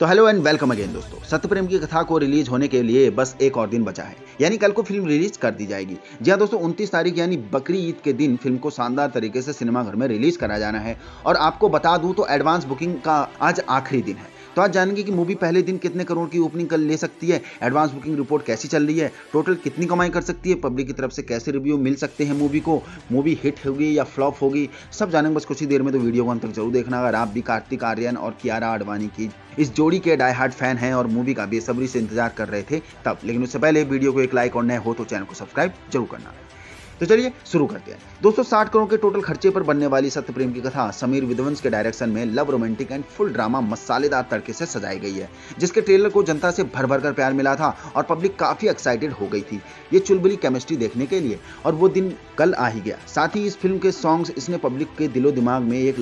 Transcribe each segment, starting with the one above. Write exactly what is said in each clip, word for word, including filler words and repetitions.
तो hello and welcome again दोस्तों, सत्यप्रेम की कथा को रिलीज होने के लिए बस एक और दिन बचा है, यानी कल को फिल्म रिलीज कर दी जाएगी। जी हाँ दोस्तों, उनतीस तारीख यानी बकरी ईद के दिन फिल्म को शानदार तरीके से सिनेमाघर में रिलीज करा जाना है। और आपको बता दूं तो एडवांस बुकिंग का आज आखिरी दिन है, तो आज जानेंगे कि मूवी पहले दिन कितने करोड़ की ओपनिंग कर ले सकती है, एडवांस बुकिंग रिपोर्ट कैसी चल रही है, टोटल कितनी कमाई कर सकती है, पब्लिक की तरफ से कैसे रिव्यू मिल सकते हैं मूवी को, मूवी हिट होगी या फ्लॉप होगी, सब जानेंगे बस कुछ ही देर में। तो वीडियो को अंत तक जरूर देखना अगर आप भी कार्तिक आर्यन और कियारा आडवाणी की इस जोड़ी के डाई हार्ड फैन हैं और मूवी का बेसब्री से इंतजार कर रहे थे तब। लेकिन उससे पहले वीडियो को एक लाइक और नए हो तो चैनल को सब्सक्राइब जरूर करना। तो चलिए शुरू करते हैं दोस्तों। साठ करोड़ के टोटल खर्चे पर बनने वाली सत्यप्रेम की कथा समीर विद्वंस के डायरेक्शन में love romantic and full drama मसालेदार तरीके से सजाई गई है, जिसके ट्रेलर को जनता से भर भर कर प्यार मिला था और पब्लिक काफी एक्साइटेड हो गई थी ये चुलबुली केमिस्ट्री देखने के लिए, और वो दिन कल आ ही गया। साथ ही इस फिल्म के सॉन्ग्स इसने पब्लिक के दिलो दिमाग में एक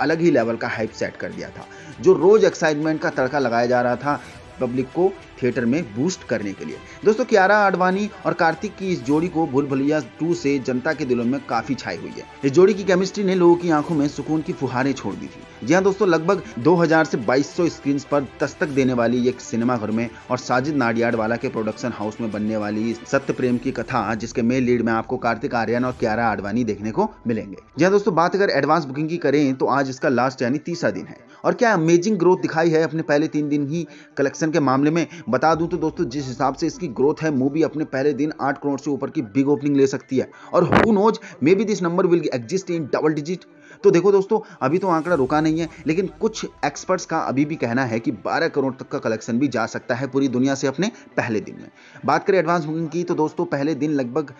अलग ही लेवल का हाइप सेट कर दिया था, जो रोज एक्साइटमेंट का तड़का लगाया जा रहा था पब्लिक को थिएटर में बूस्ट करने के लिए। दोस्तों कियारा आडवाणी और कार्तिक की इस जोड़ी को भूल भुलैया टू से जनता के दिलों में काफी छाई हुई है। इस जोड़ी की केमिस्ट्री ने लोगों की आंखों में सुकून की फुहारें छोड़ दी थी। जी हां दोस्तों, लगभग दो हज़ार से बाईस सौ स्क्रीन्स पर दस्तक देने वाली एक सिनेमाघर में और साजिद नाडियाडवाला के प्रोडक्शन हाउस में बनने वाली सत्यप्रेम की कथा, जिसके मेन लीड में आपको कार्तिक आर्यन और कियारा आडवाणी देखने को मिलेंगे। जी हां दोस्तों, बात अगर एडवांस बुकिंग की करें तो आज इसका लास्ट यानी तीसरा दिन है और क्या अमेजिंग ग्रोथ दिखाई है अपने पहले तीन दिन ही कलेक्शन के मामले में। बता दूं तो दोस्तों, जिस हिसाब से इसकी ग्रोथ है, मूवी अपने पहले दिन आठ करोड़ से ऊपर की बिग ओपनिंग ले सकती है और who knows may be this number will exist in double digit. तो देखो दोस्तों, अभी तो आंकड़ा रुका नहीं है, लेकिन कुछ एक्सपर्ट्स का अभी भी कहना है कि बारह करोड़ तक का कलेक्शन भी जा सकता है पूरी दुनिया से अपने पहले दिन में। बात करें एडवांस बुकिंग की तो दोस्तों पहले दिन लगभग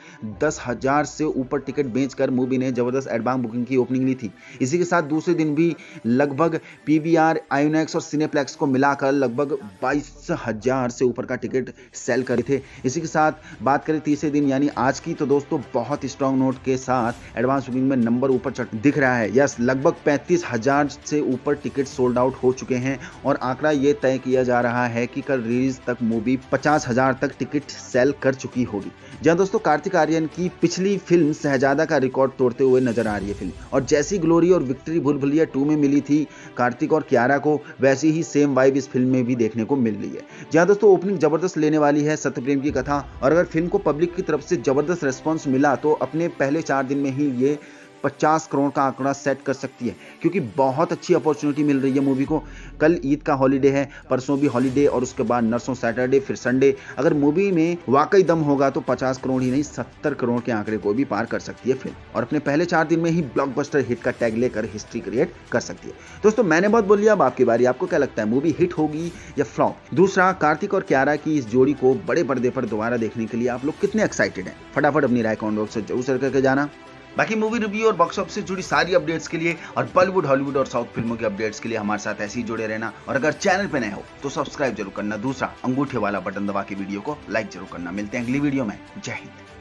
दस हजार से ऊपर टिकट बेचकर मूवी ने जबरदस्त एडवांस बुकिंग की ओपनिंग ली थी। इसी के साथ दूसरे दिन भी लगभग पी वी आर, आईनॉक्स और सिनेप्लेक्स को मिलाकर लगभग बाईस हजार से ऊपर का टिकट सेल करे थे। इसी के साथ बात करें तीसरे दिन यानी आज की, तो दोस्तों बहुत स्ट्रांग नोट के साथ एडवांस बुकिंग में नंबर ऊपर चट दिख रहा है। यस, लगभग पैंतीस हजार से ऊपर टिकट सोल्ड आउट हो चुके हैं और आंकड़ा ये तय किया जा रहा है कि कल रिलीज तक मूवी पचास हजार तक टिकट सेल कर चुकी होगी। जहां दोस्तों कार्तिक आर्यन की पिछली फिल्म शहजादा का रिकॉर्ड तोड़ते हुए नजर आ रही है फिल्म, और जैसी ग्लोरी और विक्ट्री भूल भुलैया टू में मिली थी कार्तिक और कियारा को, वैसी ही सेम वाइब इस फिल्म में भी देखने को मिल रही है। जहां दोस्तों ओपनिंग जबरदस्त लेने वाली है सत्यप्रेम की कथा, और अगर फिल्म को पब्लिक की तरफ से जबरदस्त रिस्पॉन्स मिला तो अपने पहले चार दिन में ही ये पचास करोड़ का आंकड़ा सेट कर सकती है, क्योंकि बहुत अच्छी अपॉर्चुनिटी मिल रही है मूवी को। कल ईद का हॉलीडे है, परसों भी हॉलीडे और उसके बाद नरसों सैटरडे फिर संडे। अगर मूवी में वाकई दम होगा तो पचास करोड़ ही नहीं सत्तर करोड़ के आंकड़े को भी पार कर सकती है फिल्म, और अपने पहले चार दिन में ही ब्लॉकबस्टर हिट का टैग लेकर हिस्ट्री क्रिएट कर सकती है। दोस्तों मैंने बहुत बोल लिया, अब आपकी बारी, आपको क्या लगता है मूवी हिट होगी या फ्लॉप? दूसरा, कार्तिक और कियारा की इस जोड़ी को बड़े पर्दे पर दोबारा देखने के लिए आप लोग कितने एक्साइटेड हैं? फटाफट अपनी राय कॉमेंट बॉक्स से जरूर शेयर करके जाना। बाकी मूवी रिव्यू और बॉक्स ऑफिस से जुड़ी सारी अपडेट्स के लिए और बॉलीवुड, हॉलीवुड और साउथ फिल्मों की अपडेट्स के लिए हमारे साथ ऐसे ही जुड़े रहना। और अगर चैनल पे नए हो तो सब्सक्राइब जरूर करना। दूसरा, अंगूठे वाला बटन दबा के वीडियो को लाइक जरूर करना। मिलते हैं अगली वीडियो में। जय हिंद।